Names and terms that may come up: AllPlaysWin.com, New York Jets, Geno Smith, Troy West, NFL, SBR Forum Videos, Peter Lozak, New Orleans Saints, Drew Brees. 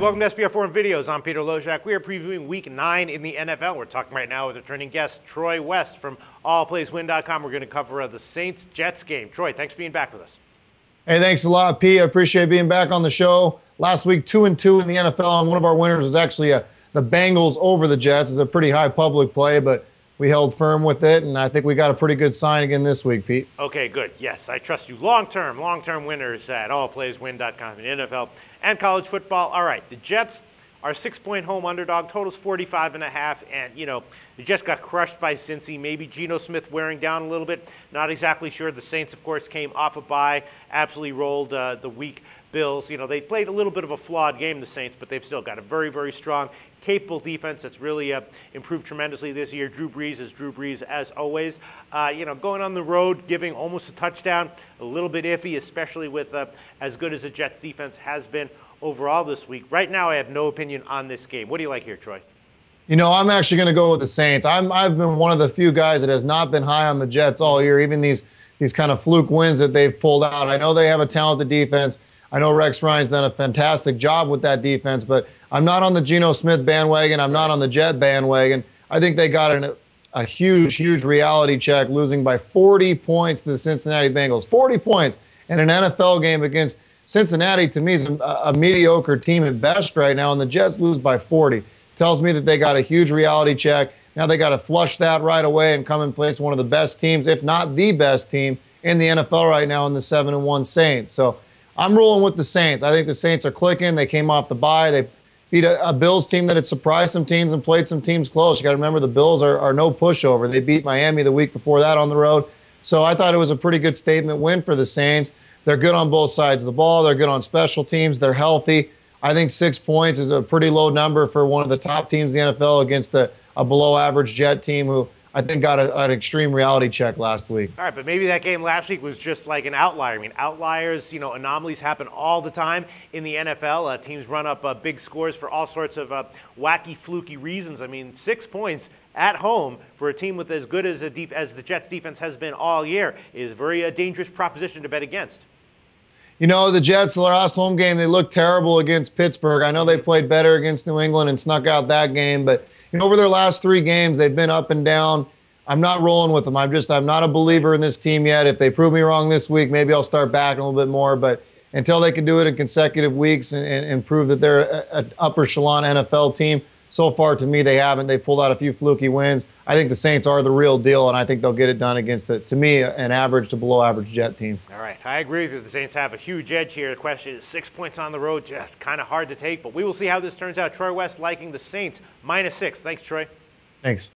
Welcome to SBR Forum Videos. I'm Peter Lozak. We are previewing Week 9 in the NFL. We're talking right now with returning guest Troy West from AllPlaysWin.com. We're going to cover the Saints-Jets game. Troy, thanks for being back with us. Hey, thanks a lot, Pete. I appreciate being back on the show. Last week, 2-2 in the NFL, and one of our winners was actually the Bengals over the Jets. It's a pretty high public play, but we held firm with it, and I think we got a pretty good sign again this week, Pete. Okay, good. Yes, I trust you. Long-term winners at AllPlaysWin.com in NFL and college football. All right, the Jets are 6-point home underdog. Total's 45.5, and, you know, the Jets got crushed by Cincy. Maybe Geno Smith wearing down a little bit. Not exactly sure. The Saints, of course, came off a bye, absolutely rolled the week Bills. You know, they played a little bit of a flawed game, the Saints, but they've still got a very, very strong, capable defense that's really improved tremendously this year. Drew Brees is Drew Brees as always. You know, going on the road, giving almost a touchdown, a little bit iffy, especially with as good as the Jets defense has been overall this week. Right now, I have no opinion on this game. What do you like here, Troy? You know, I'm actually going to go with the Saints. I've been one of the few guys that has not been high on the Jets all year, even these kind of fluke wins that they've pulled out. I know they have a talented defense. I know Rex Ryan's done a fantastic job with that defense, but I'm not on the Geno Smith bandwagon. I'm not on the Jet bandwagon. I think they got a huge, huge reality check, losing by 40 points to the Cincinnati Bengals. 40 points in an NFL game against Cincinnati, to me, is a mediocre team at best right now, and the Jets lose by 40. Tells me that they got a huge reality check. Now they got to flush that right away and come and place one of the best teams, if not the best team, in the NFL right now in the 7-1 Saints. So I'm rolling with the Saints. I think the Saints are clicking. They came off the bye. They beat a Bills team that had surprised some teams and played some teams close. You got to remember the Bills are no pushover. They beat Miami the week before that on the road. So I thought it was a pretty good statement win for the Saints. They're good on both sides of the ball. They're good on special teams. They're healthy. I think 6 points is a pretty low number for one of the top teams in the NFL against a below-average Jet team who I think got an extreme reality check last week. All right, but maybe that game last week was just like an outlier. I mean, outliers, you know, anomalies happen all the time in the NFL. Teams run up big scores for all sorts of wacky, fluky reasons. I mean, 6 points at home for a team with as good as the Jets defense has been all year is very dangerous proposition to bet against. You know, the Jets, the last home game, they looked terrible against Pittsburgh. I know they played better against New England and snuck out that game, but you know, over their last 3 games, they've been up and down. I'm not rolling with them. I'm not a believer in this team yet. If they prove me wrong this week, maybe I'll start backing a little bit more. But until they can do it in consecutive weeks and prove that they're an upper echelon NFL team, so far to me they haven't. They pulled out a few fluky wins. I think the Saints are the real deal, and I think they'll get it done against, to me, an average to below-average Jet team. All right. I agree with you. The Saints have a huge edge here. The question is 6 points on the road. Just kind of hard to take, but we will see how this turns out. Troy West liking the Saints, -6. Thanks, Troy. Thanks.